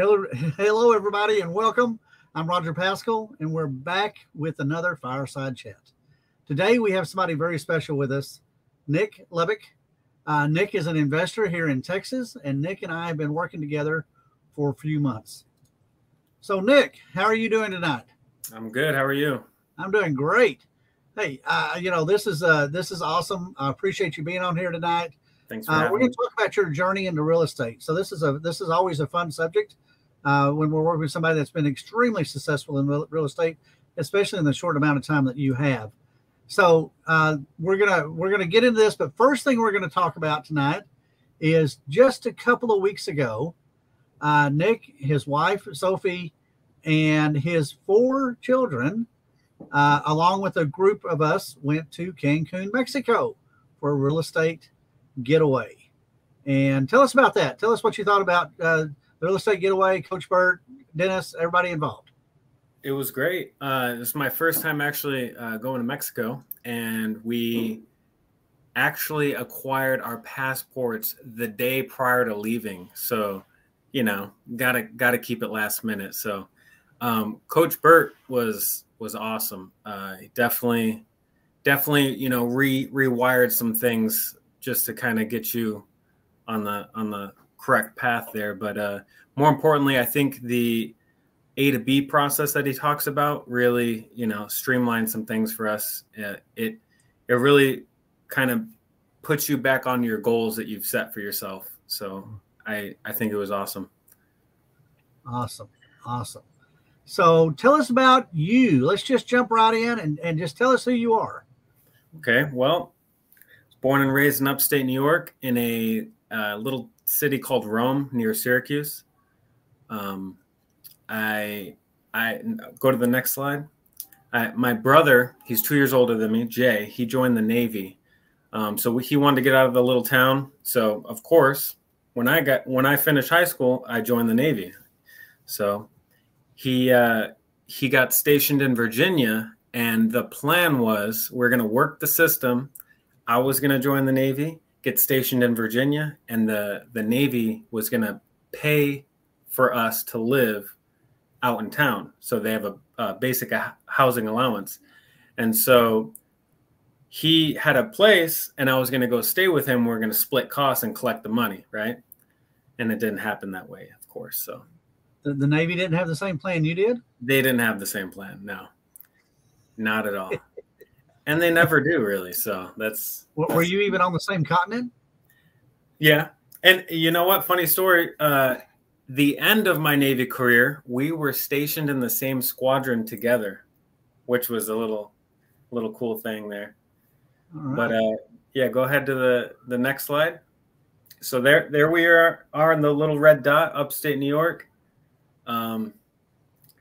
Hello, everybody, and welcome. I'm Roger Pascal, and we're back with another Fireside Chat. Today, we have somebody very special with us, Nick Lubeck. Nick is an investor here in Texas, and Nick and I have been working together for a few months. So, Nick, how are you doing tonight? I'm good. How are you? I'm doing great. Hey, you know, this is awesome. I appreciate you being on here tonight. Thanks for having me. We're going to talk about your journey into real estate. So this is always a fun subject when we're working with somebody that's been extremely successful in real estate, especially in the short amount of time that you have. So we're gonna get into this, but first thing we're gonna talk about tonight is just a couple of weeks ago, Nick, his wife Sophie, and his four children, along with a group of us, went to Cancun, Mexico, for a real estate getaway. And tell us about that. Tell us what you thought about the real estate getaway, Coach Bert, Dennis, everybody involved. It was great. This is my first time actually going to Mexico, and we actually acquired our passports the day prior to leaving. So, you know, gotta keep it last minute. So, Coach Bert was awesome. Definitely, you know, rewired some things just to kind of get you on the correct path there. But more importantly, I think the A to B process that he talks about really, you know, streamlined some things for us. It really kind of puts you back on your goals that you've set for yourself. So I think it was awesome. Awesome. So tell us about you. Let's just jump right in and just tell us who you are. Okay. Well, born and raised in upstate New York in a little city called Rome near Syracuse. I go to the next slide. My brother, he's 2 years older than me, Jay, he joined the Navy. So he wanted to get out of the little town. So of course, when I finished high school, I joined the Navy. So he got stationed in Virginia, and the plan was we're going to work the system. I was going to join the Navy, get stationed in Virginia, and the Navy was going to pay for us to live out in town. So they have a basic housing allowance. And so he had a place, and I was going to go stay with him. We're going to split costs and collect the money, right? And it didn't happen that way, of course. So the Navy didn't have the same plan you did? They didn't have the same plan, no. Not at all. And they never do, really. So that's. Were you even on the same continent? Yeah. And you know what? Funny story. The end of my Navy career, we were stationed in the same squadron together, which was a little cool thing there. All right. But yeah, go ahead to the next slide. So there we are in the little red dot, upstate New York.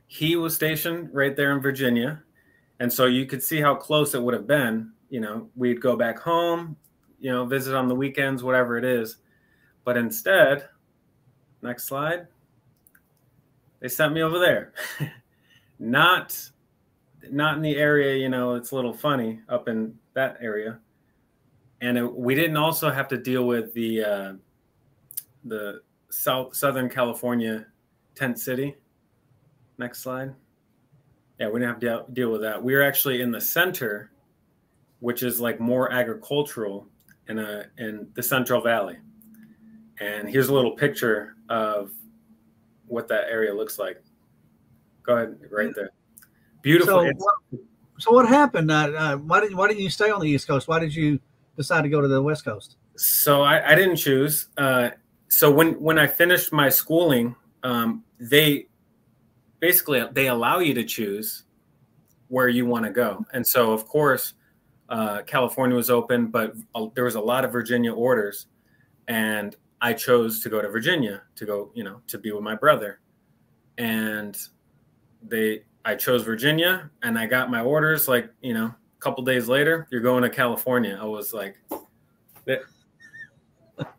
He was stationed right there in Virginia. And so you could see how close it would have been. You know, we'd go back home, you know, visit on the weekends, whatever it is. But instead, next slide, they sent me over there. not in the area, you know, it's a little funny up in that area. And we didn't also have to deal with the Southern California tent city. Next slide. Yeah, we didn't have to deal with that. We were actually in the center, which is like more agricultural in the Central Valley. And here's a little picture of what that area looks like. Go ahead, right there. Beautiful. So what happened? Why didn't you stay on the East Coast? Why did you decide to go to the West Coast? So I didn't choose. So when I finished my schooling, they allow you to choose where you want to go. And so, of course, California was open, but there was a lot of Virginia orders. And I chose to go to Virginia to go, you know, to be with my brother. And I chose Virginia, and I got my orders like, you know, a couple days later, you're going to California. I was like,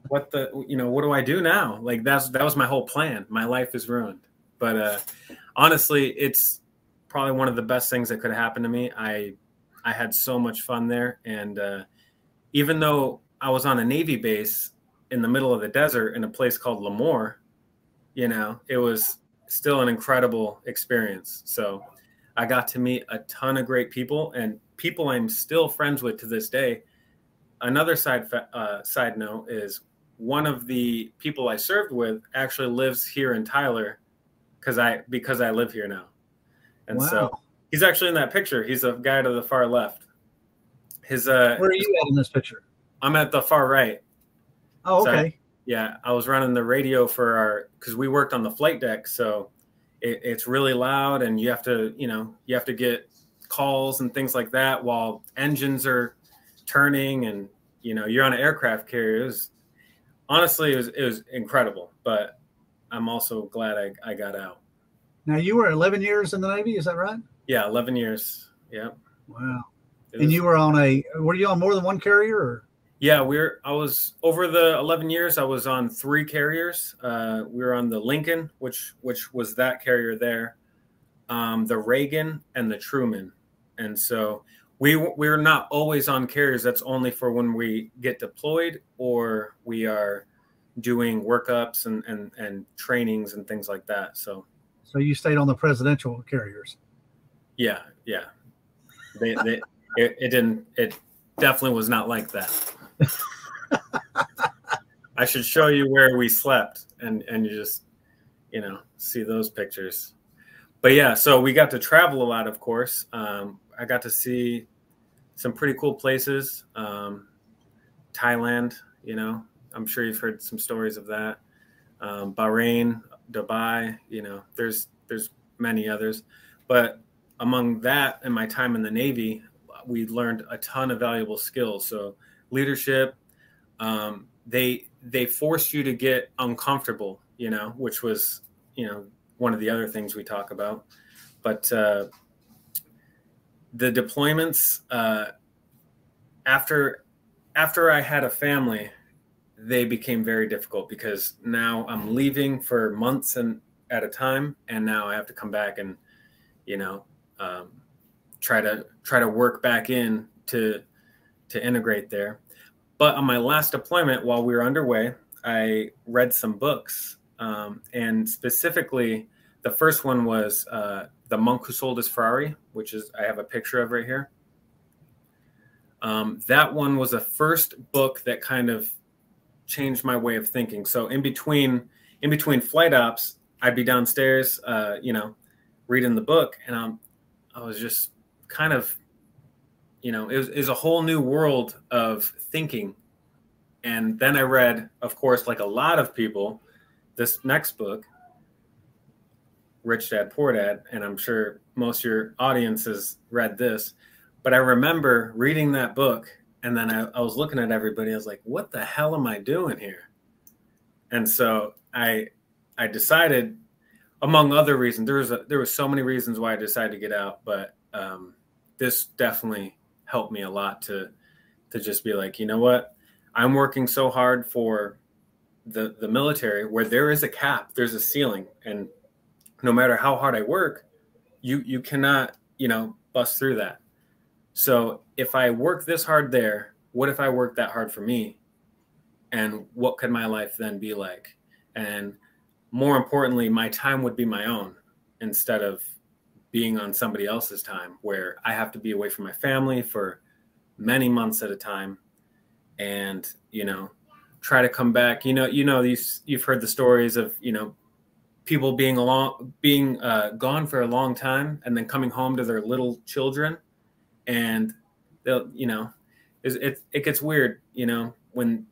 what do I do now? Like that was my whole plan. My life is ruined. But honestly, it's probably one of the best things that could happen to me. I had so much fun there. And even though I was on a Navy base in the middle of the desert in a place called Lemoore, you know, it was still an incredible experience. So I got to meet a ton of great people and people I'm still friends with to this day. Another side note is one of the people I served with actually lives here in Tyler because I live here now. And wow. So he's actually in that picture. He's a guy to the far left. His where are you at in this picture? I'm at the far right. Oh, okay. So I was running the radio for our, because we worked on the flight deck, so it's really loud, and you have to, you have to get calls and things like that while engines are turning, and you're on an aircraft carrier. It was, honestly, it was incredible, but I'm also glad I got out. Now, you were 11 years in the Navy, is that right? Yeah, 11 years. Yeah. Wow. And you were on were you on more than one carrier? Or? Yeah, I was over the 11 years. I was on 3 carriers. We were on the Lincoln, which was that carrier there, the Reagan and the Truman. And so we were not always on carriers. That's only for when we get deployed or we are doing workups and trainings and things like that. So you stayed on the presidential carriers. Yeah, yeah. It definitely was not like that. I should show you where we slept and you just, see those pictures. But yeah, so we got to travel a lot, of course. I got to see some pretty cool places. Thailand, I'm sure you've heard some stories of that. Bahrain, Dubai, there's many others. But among that and my time in the Navy, we learned a ton of valuable skills. So leadership, they forced you to get uncomfortable, which was, one of the other things we talk about. But the deployments, after I had a family, they became very difficult because now I'm leaving for months and at a time, and now I have to come back and, try to work back in to integrate there. But on my last deployment, while we were underway, I read some books. And specifically, the first one was The Monk Who Sold His Ferrari, which is, I have a picture of right here. That one was the first book that kind of changed my way of thinking. So in between flight ops, I'd be downstairs, reading the book, and I was just kind of, it was a whole new world of thinking. And then I read, of course, like a lot of people, this next book, Rich Dad, Poor Dad, and I'm sure most of your audience has read this, but I remember reading that book, and then I was looking at everybody, I was like, what the hell am I doing here? And so I decided, among other reasons, there was so many reasons why I decided to get out, but this definitely helped me a lot to just be like, you know what, I'm working so hard for the military, where there is a cap, there's a ceiling, and no matter how hard I work, you cannot, bust through that. So if I work this hard there, what if I work that hard for me? And what could my life then be like? And more importantly, my time would be my own instead of being on somebody else's time, where I have to be away from my family for many months at a time and, try to come back. You've heard the stories of, people being gone for a long time and then coming home to their little children. And they'll, it gets weird, when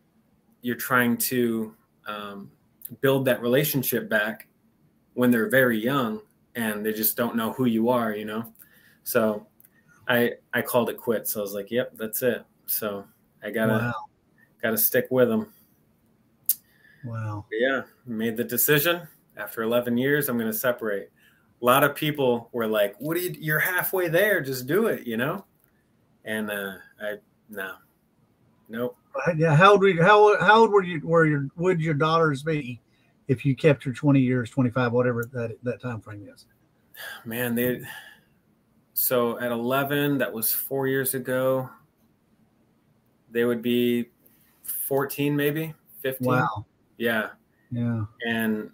you're trying to, build that relationship back when they're very young and they just don't know who you are, So I called it quits. So I was like, yep, that's it. So I gotta stick with them. Wow. But yeah. Made the decision after 11 years, I'm going to separate. A lot of people were like, what are you, you're halfway there. Just do it, And, nope. Yeah, how old would your daughters be if you kept your 20 years, 25, whatever that time frame is? Man, so at 11, that was 4 years ago. They would be 14, maybe 15. Wow. Yeah. Yeah. And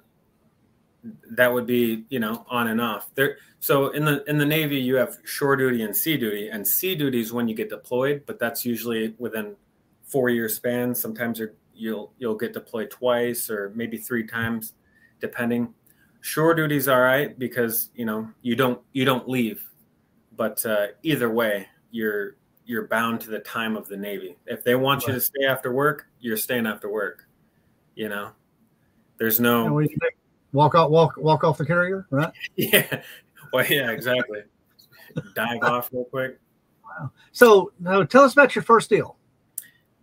that would be, you know, on and off there. So in the Navy, you have shore duty and sea duty, and sea duty is when you get deployed, but that's usually within 4-year span. Sometimes you'll get deployed twice or maybe 3 times, depending. Shore duty's all right because, you know, you don't leave, but either way, you're bound to the time of the Navy. If they want you to stay after work, you're staying after work. You know, there's no walk off the carrier, right? Yeah. Well, yeah, exactly. Dive off real quick. Wow. So now tell us about your first deal.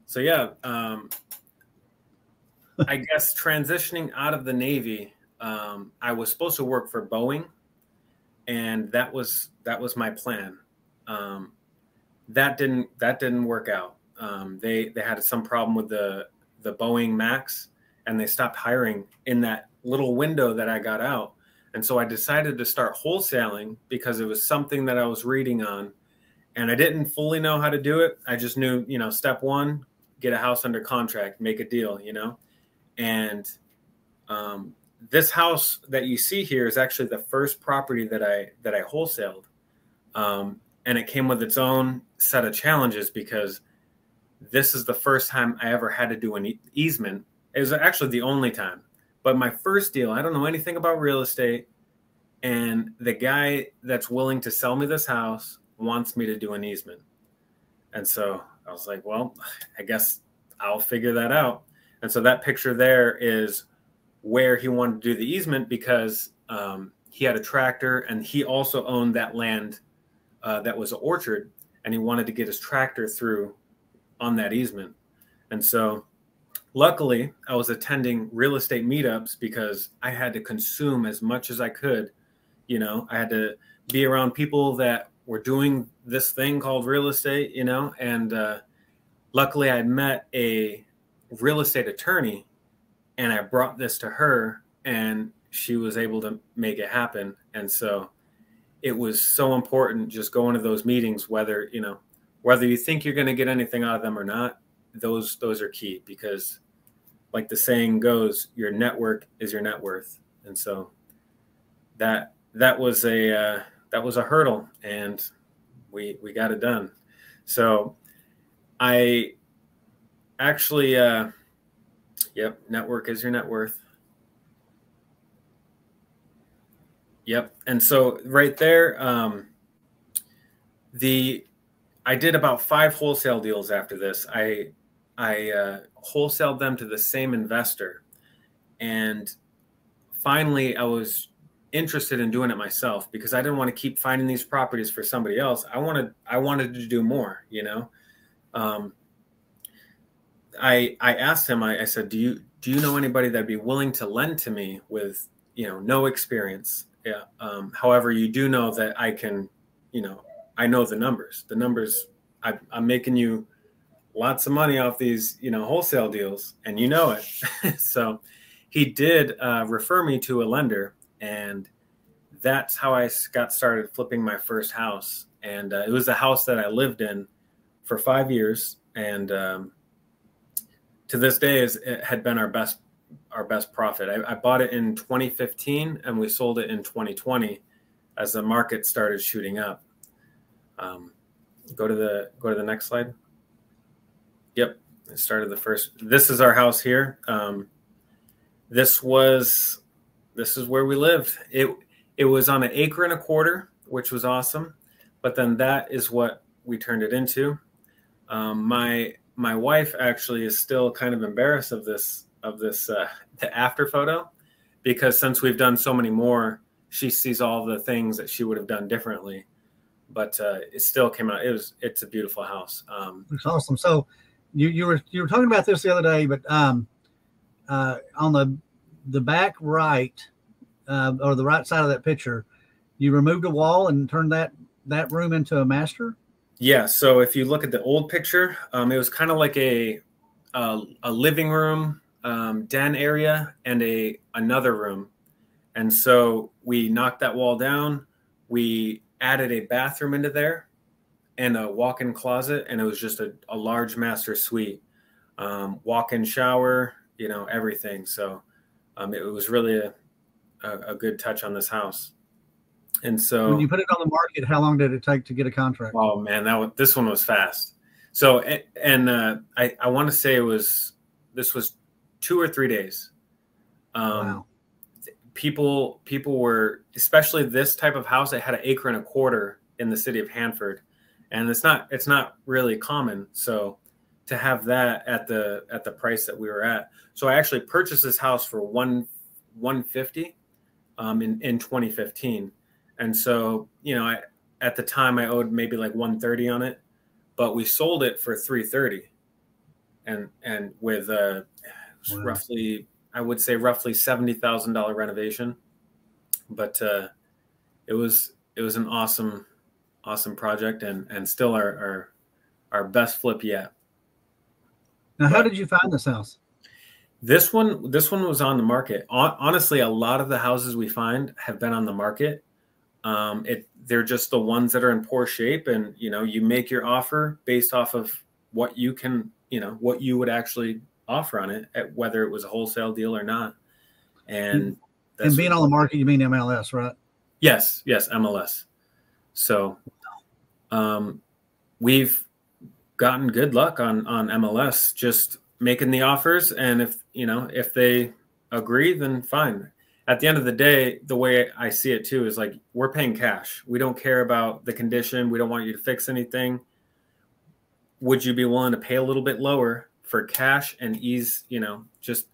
So yeah, I guess transitioning out of the Navy, I was supposed to work for Boeing, and that was my plan. That didn't work out. They had some problem with the Boeing Max, and they stopped hiring in that little window that I got out. And so I decided to start wholesaling because it was something that I was reading on, and I didn't fully know how to do it. I just knew, you know, step one, get a house under contract, make a deal, you know. And this house that you see here is actually the first property that I wholesaled. And it came with its own set of challenges because this is the first time I ever had to do an easement. It was actually the only time. But my first deal, I don't know anything about real estate. And the guy that's willing to sell me this house wants me to do an easement. And so I was like, well, I guess I'll figure that out. And so that picture there is where he wanted to do the easement because he had a tractor, and he also owned that land that was an orchard, and he wanted to get his tractor through on that easement. And so luckily I was attending real estate meetups because I had to consume as much as I could. You know, I had to be around people that were doing this thing called real estate, you know, and luckily I met a real estate attorney, and I brought this to her, and she was able to make it happen. And so it was so important just going to those meetings, whether, you know, whether you think you're going to get anything out of them or not, those are key because, like the saying goes, your network is your net worth. And so that was a hurdle, and we got it done. So I actually, yep, network is your net worth. Yep. And so right there, I did about 5 wholesale deals after this. I wholesaled them to the same investor. And finally, I was interested in doing it myself because I didn't want to keep finding these properties for somebody else. I wanted to do more, you know. I asked him, I said, do you know anybody that'd be willing to lend to me with, you know, no experience? Yeah. However, you do know that I can, you know, I know the numbers. The numbers, I'm making you lots of money off these, you know, wholesale deals, and you know it. So he did refer me to a lender, and that's how I got started flipping my first house. And it was a house that I lived in for 5 years, and to this day, it had been our best profit. I bought it in 2015, and we sold it in 2020 as the market started shooting up. Go to the next slide. Yep. I started the first, this is our house here. This is where we lived. It was on an acre and a quarter, which was awesome. But then that is what we turned it into. My wife actually is still kind of embarrassed of this the after photo, because since we've done so many more, she sees all the things that she would have done differently. But it still came out. It's a beautiful house. It's awesome. So you were talking about this the other day, but on the back right or the right side of that picture, you removed a wall and turned that room into a master. Yeah. So if you look at the old picture, it was kind of like a living room, den area, and another room. And so we knocked that wall down. We added a bathroom into there and a walk-in closet, and it was just a large master suite, walk-in shower, you know, everything. So it was really a good touch on this house. And so when you put it on the market, how long did it take to get a contract? Oh man, that was, this one was fast. So, I want to say it was, this was 2 or 3 days. Wow. People were, especially this type of house, it had 1.25 acres in the city of Hanford, and it's not really common. So to have that at the price that we were at. So I actually purchased this house for $150,000 in 2015. And so, you know, at the time I owed maybe like $130,000 on it, but we sold it for $330,000, and with wow. Roughly, I would say roughly $70,000 renovation. But it was an awesome project, and still our best flip yet. Now, how did you find this house? This one was on the market. Honestly, a lot of the houses we find have been on the market. They're just the ones that are in poor shape, and you know, you make your offer based off of what you can, you know, what you would actually offer on it, at whether it was a wholesale deal or not. And being on the market, you mean MLS, right? Yes, MLS. So, we've gotten good luck on MLS, just making the offers. And if, you know, if they agree, then fine. At the end of the day, the way I see it too, is like, we're paying cash. We don't care about the condition. We don't want you to fix anything. Would you be willing to pay a little bit lower for cash and ease, you know, just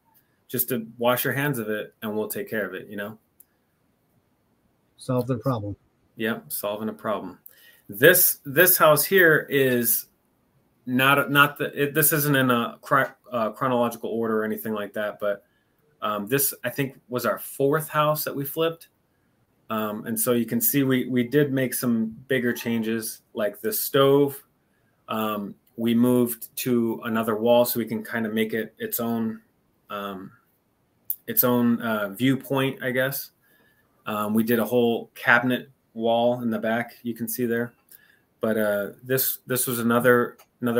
to wash your hands of it, and we'll take care of it, you know? Solve the problem. Yep. Yeah, solving a problem. This house here is this isn't in a chronological order or anything like that, but this I think was our 4th house that we flipped, and so you can see we did make some bigger changes, like the stove. We moved to another wall so we can kind of make it its own viewpoint, I guess. We did a whole cabinet wall in the back, you can see there. But this was another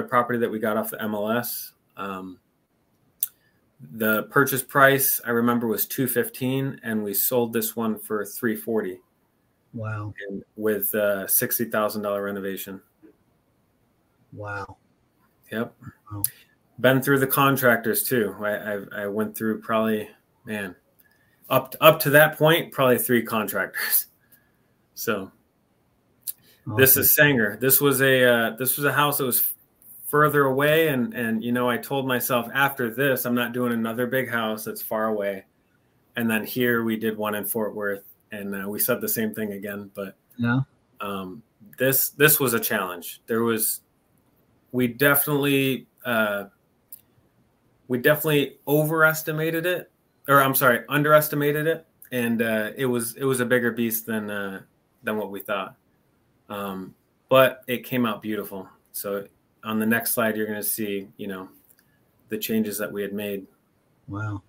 property that we got off the MLS. The purchase price, I remember, was $215,000, and we sold this one for $340,000. Wow! And with a $60,000 renovation. Wow. Yep. Wow. Been through the contractors too. I went through probably, man, up to that point, probably 3 contractors. So this is Sanger. This was a house that was further away, and you know, I told myself after this, I'm not doing another big house that's far away. And then here we did one in Fort Worth, and we said the same thing again. But yeah, this was a challenge. We definitely overestimated it, or I'm sorry, underestimated it, and it was a bigger beast than what we thought. But it came out beautiful. So on the next slide, you're going to see, you know, the changes that we had made. Wow.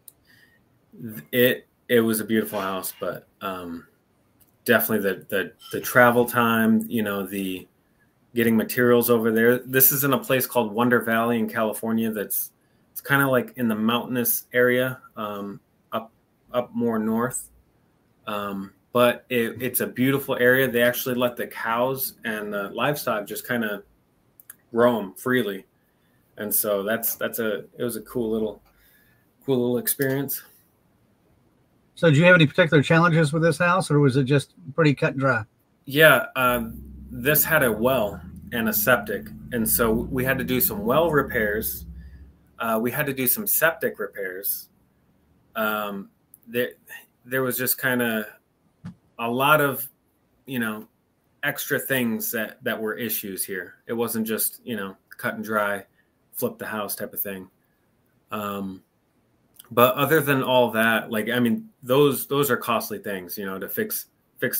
It was a beautiful house, but, definitely the travel time, you know, the getting materials over there. This is in a place called Wonder Valley in California. It's kind of like in the mountainous area, up more north. But it's a beautiful area. They actually let the cows and the livestock just kind of roam freely, and so it was a cool little experience. So, do you have any particular challenges with this house, or was it just pretty cut and dry? Yeah, this had a well and a septic, and so we had to do some well repairs. We had to do some septic repairs. There was just kind of a lot of, you know, extra things that were issues here. It wasn't just, you know, cut and dry, flip the house type of thing. But other than all that, like, I mean, those are costly things, you know, to fix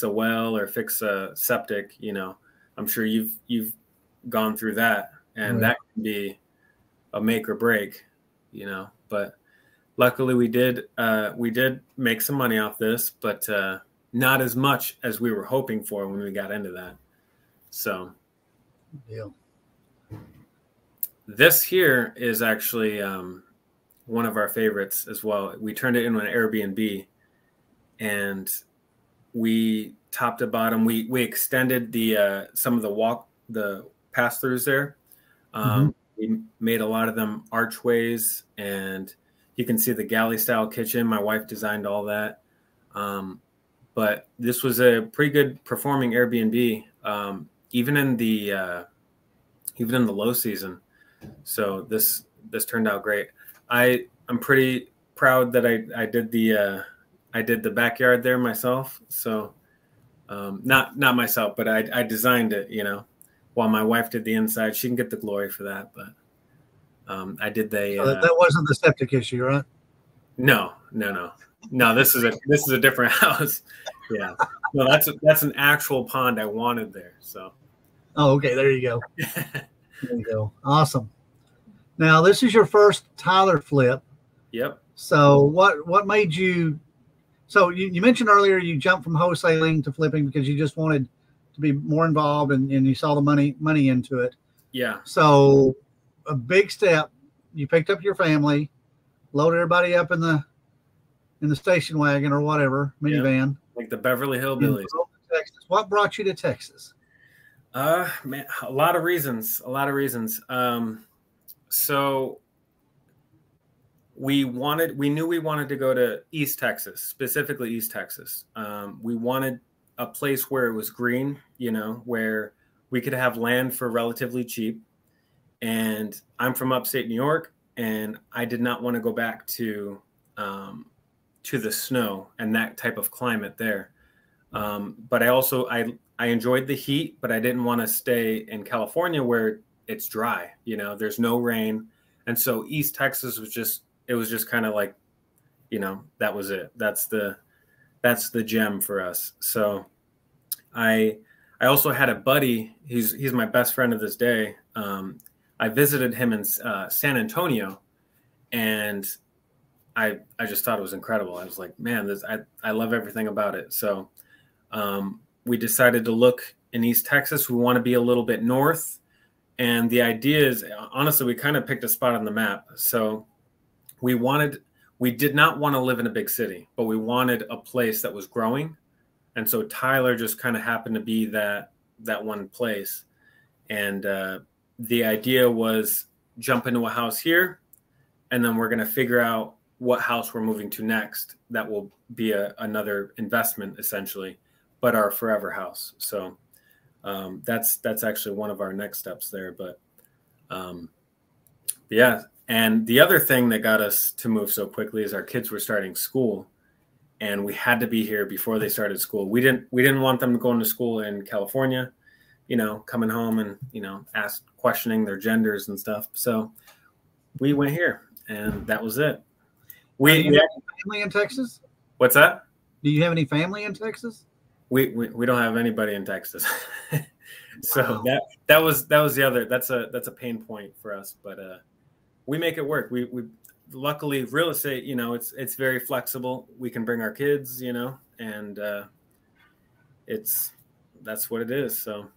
a well or fix a septic, you know. I'm sure you've gone through that, and that can be a make or break, you know. But luckily we did make some money off this, but, not as much as we were hoping for when we got into that. So yeah. This here is actually one of our favorites as well. We turned it into an Airbnb, and we top to bottom, we extended the some of the pass-throughs there. We made a lot of them archways, and you can see the galley style kitchen. My wife designed all that. But this was a pretty good performing Airbnb, even in the low season. So this turned out great. I'm pretty proud that I did the backyard there myself. So not myself, but I designed it, you know, while my wife did the inside. She can get the glory for that, but I did the. So that wasn't the septic issue, right? No. This is a different house. Yeah, no, that's an actual pond I wanted there. So. Oh, okay. There you go. There you go. Awesome. Now this is your first Tyler flip. Yep. So what made you? So you mentioned earlier you jumped from wholesaling to flipping because you just wanted to be more involved and you saw the money into it. Yeah. So a big step. You picked up your family, loaded everybody up in the station wagon or whatever minivan, like the Beverly Hillbillies. Texas. What brought you to Texas? Man, a lot of reasons. So we knew we wanted to go to East Texas, specifically East Texas. We wanted a place where it was green, you know, where we could have land for relatively cheap. And I'm from upstate New York, and I did not want to go back to the snow and that type of climate there. But I also, I enjoyed the heat, but I didn't want to stay in California where it's dry, you know, there's no rain. And so East Texas was just kind of like, you know, that was it. That's the gem for us. So I also had a buddy, he's my best friend of this day. I visited him in San Antonio, and I just thought it was incredible. I was like, man, I love everything about it. So we decided to look in East Texas. We want to be a little bit north. And the idea is, honestly, we kind of picked a spot on the map. So we did not want to live in a big city, but we wanted a place that was growing. And so Tyler just kind of happened to be that one place. And the idea was jump into a house here, and then we're going to figure out what house we're moving to next. That will be another investment, essentially, but our forever house. So that's actually one of our next steps there. But yeah. And the other thing that got us to move so quickly is our kids were starting school, and we had to be here before they started school. We didn't want them going to school in California, you know, coming home and, you know, questioning their genders and stuff. So we went here, and that was it. Do you have any family in Texas? What's that? Do you have any family in Texas? We don't have anybody in Texas. So wow. that was the other, that's a pain point for us, but we make it work. We luckily, real estate, you know, it's very flexible. We can bring our kids, you know, and that's what it is. So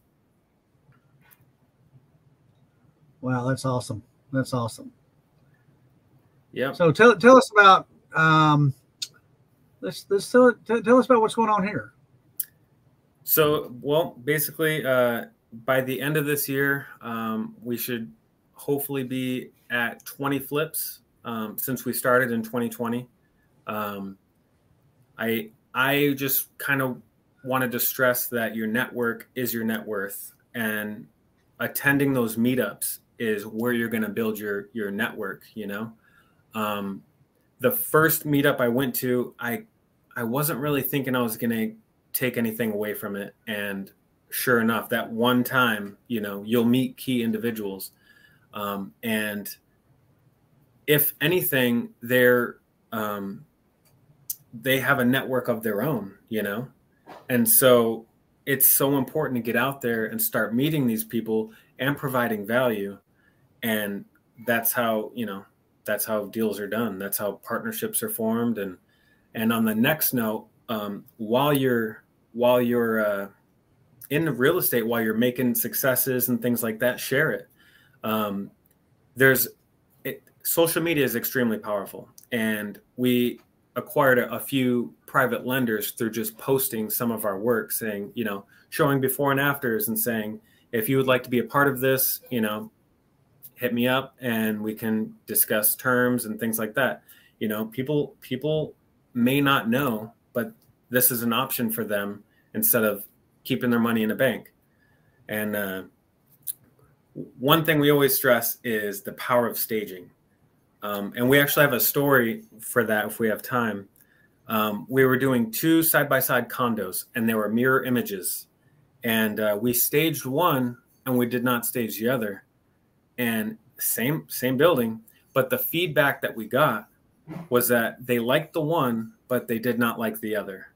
wow, that's awesome. That's awesome. Yeah. So tell us about tell us about what's going on here. So, well, basically, by the end of this year, we should hopefully be at 20 flips since we started in 2020. I just kind of wanted to stress that your network is your net worth, and attending those meetups is where you're going to build your network, you know. The first meetup I went to, I wasn't really thinking I was going to take anything away from it. And sure enough, that one time, you know, you'll meet key individuals. And if anything, they have a network of their own, you know? And so it's so important to get out there and start meeting these people and providing value. And that's how, you know, that's how deals are done. That's how partnerships are formed. And on the next note, while you're in real estate, while you're making successes and things like that, share it. Social media is extremely powerful, and we acquired a few private lenders through just posting some of our work, saying, you know, showing before and afters and saying, if you would like to be a part of this, you know, hit me up and we can discuss terms and things like that. You know, people may not know, but this is an option for them instead of keeping their money in a bank. And one thing we always stress is the power of staging. And we actually have a story for that if we have time. We were doing two side-by-side condos and they were mirror images. And we staged one and we did not stage the other. And same building, but the feedback that we got was that they liked the one, but they did not like the other.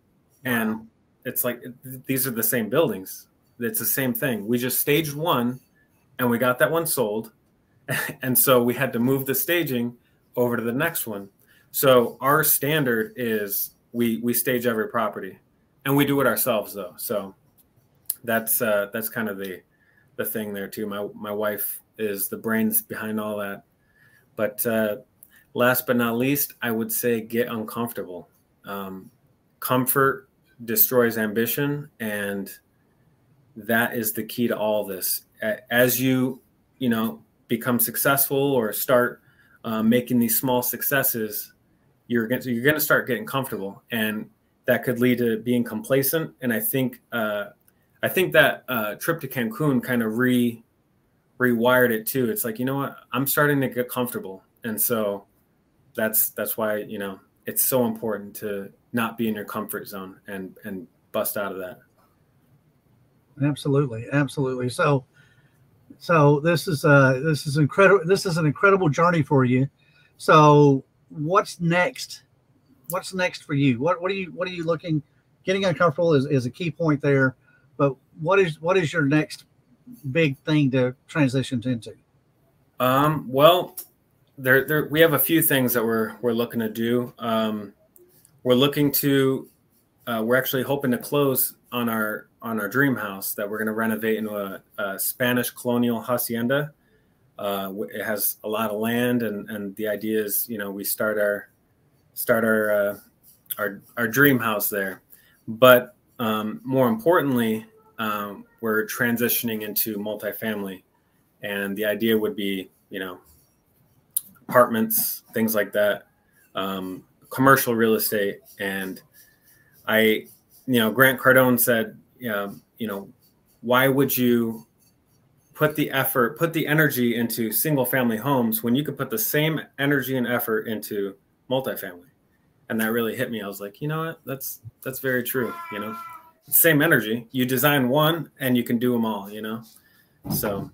And it's like, these are the same buildings. It's the same thing. We just staged one and we got that one sold. And so we had to move the staging over to the next one. So our standard is we stage every property, and we do it ourselves though. So that's kind of the thing there too. My wife is the brains behind all that. But last but not least, I would say get uncomfortable. Comfort destroys ambition, and that is the key to all this. As you know, become successful or start making these small successes, you're going to start getting comfortable, and that could lead to being complacent. And I think that trip to Cancun kind of rewired it too. It's like, you know what, I'm starting to get comfortable, and so that's why, you know, it's so important to not be in your comfort zone and bust out of that. Absolutely, absolutely. So this is incredible. This is an incredible journey for you. So what's next? What's next for you? What are you looking? Getting uncomfortable is a key point there. But what is your next big thing to transition into? Well, there we have a few things that we're looking to do. We're looking to we're actually hoping to close on our dream house that we're going to renovate into a Spanish colonial hacienda. It has a lot of land, and the idea is, you know, we start our dream house there. But more importantly, we're transitioning into multifamily, and the idea would be, you know, apartments, things like that, commercial real estate. And you know, Grant Cardone said, you know, why would you put the effort, put the energy into single family homes when you could put the same energy and effort into multifamily? And that really hit me. I was like, you know what, that's very true. You know, same energy. You design one and you can do them all, you know? So.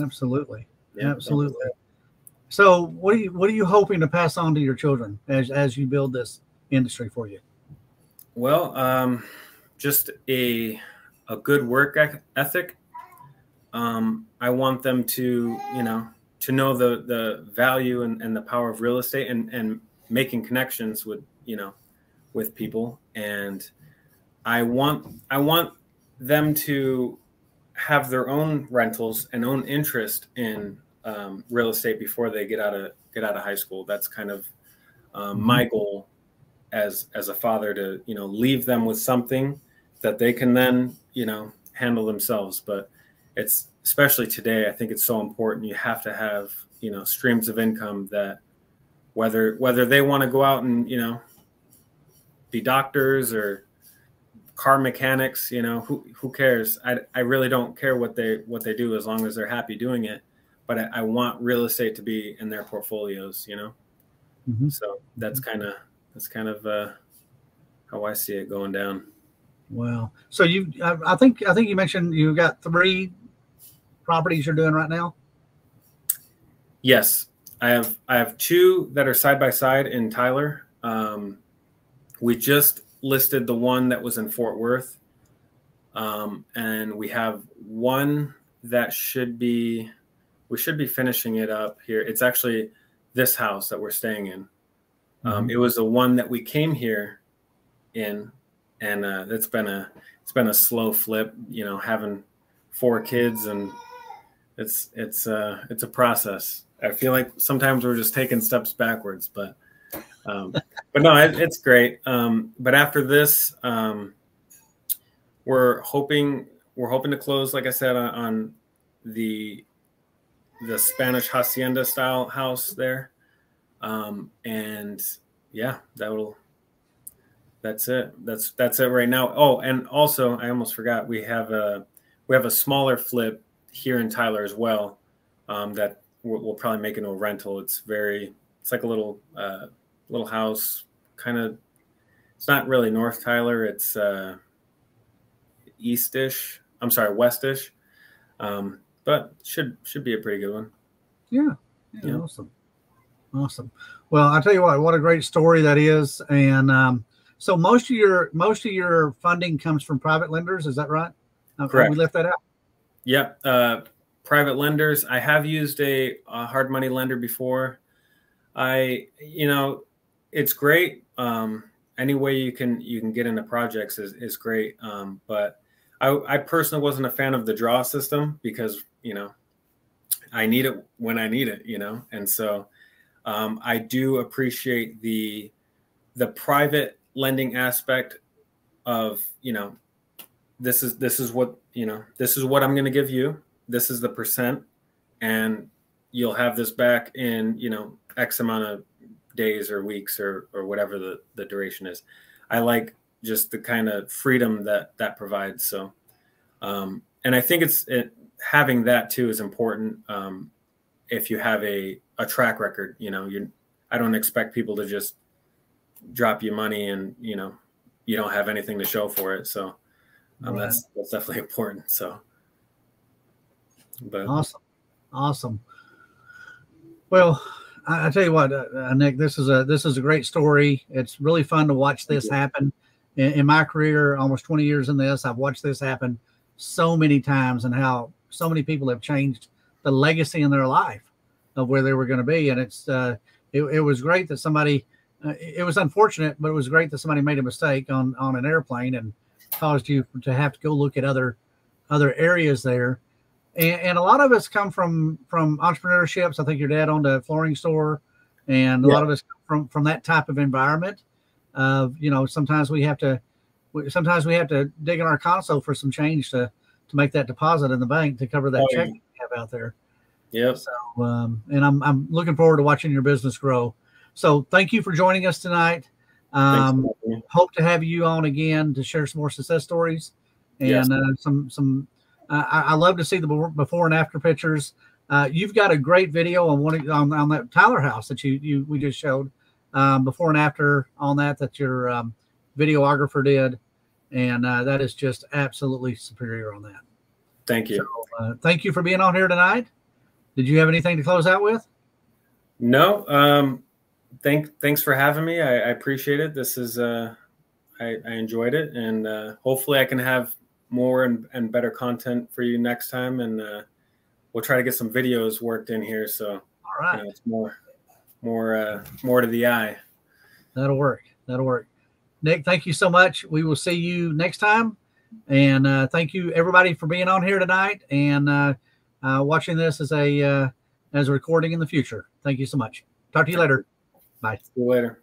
Absolutely. Yeah, absolutely. So what are you hoping to pass on to your children as you build this industry for you? Well, just a good work ethic. I want them to, you know, to know the value and the power of real estate and making connections with, you know, with people. And I want them to have their own rentals and own interest in real estate before they get out of high school. That's kind of my goal as a father, to, you know, leave them with something that they can then, you know, handle themselves. But it's, especially today, I think it's so important. You have to have, you know, streams of income that whether they want to go out and, you know, be doctors or car mechanics, you know, who cares? I really don't care what they do as long as they're happy doing it. But I want real estate to be in their portfolios, you know? Mm-hmm. So that's kind of how I see it going down. Wow. So I think you mentioned you've got 3 properties you're doing right now. Yes, I have 2 that are side by side in Tyler. We just listed the one that was in Fort Worth, and we have one that we should be finishing it up here. It's actually this house that we're staying in. It was the one that we came here in. And it's been a slow flip, you know, having 4 kids, and it's a process. I feel like sometimes we're just taking steps backwards, but But no, it's great. But after this, we're hoping to close, like I said, on the Spanish hacienda style house there. And yeah, that's it. That's it right now. Oh, and also I almost forgot, we have a smaller flip here in Tyler as well. That we'll probably make into a rental. It's like a little house, kind of. It's not really North Tyler. It's eastish. I'm sorry, westish. But should be a pretty good one. Yeah. Awesome. Well, I'll tell you what a great story that is. And so most of your funding comes from private lenders. Is that right? Correct. We left that out. Yeah. Private lenders. I have used a hard money lender before. It's great. Any way you can get into projects is great. But I personally wasn't a fan of the draw system because, I need it when I need it, and so, I do appreciate the private lending aspect of, this is what I'm going to give you. This is the percent, and you'll have this back in, X amount of days or weeks or whatever the duration is. I like just the kind of freedom that provides. So, and I think having that too is important. If you have a track record, I don't expect people to just drop you money and, you don't have anything to show for it. So right. That's definitely important. So. But. Awesome. Well, I tell you what, Nick, this is a great story. It's really fun to watch this happen. In my career, almost 20 years in this, I've watched this happen so many times, and how so many people have changed the legacy in their life of where they were going to be. And it was great that somebody, it was unfortunate, but it was great that somebody made a mistake on an airplane and caused you to have to go look at other areas there. And a lot of us come from entrepreneurships. I think your dad owned a flooring store, and a lot of us come from that type of environment. Sometimes we have to dig in our console for some change to make that deposit in the bank to cover that check you have out there. Yeah. So, and I'm looking forward to watching your business grow. So thank you for joining us tonight. Hope to have you on again to share some more success stories and I love to see the before and after pictures. You've got a great video on that Tyler house that we just showed, before and after on that your videographer did, and that is just absolutely superior on that. Thank you. So, thank you for being on here tonight. Did you have anything to close out with? No. Thanks for having me. I appreciate it. This is I enjoyed it, and hopefully I can have more and better content for you next time, and we'll try to get some videos worked in here, so all right, it's more to the eye. That'll work. Nick, thank you so much. We will see you next time, and thank you everybody for being on here tonight, and watching this as a recording in the future. Thank you so much. Talk to you later. Bye. See you later.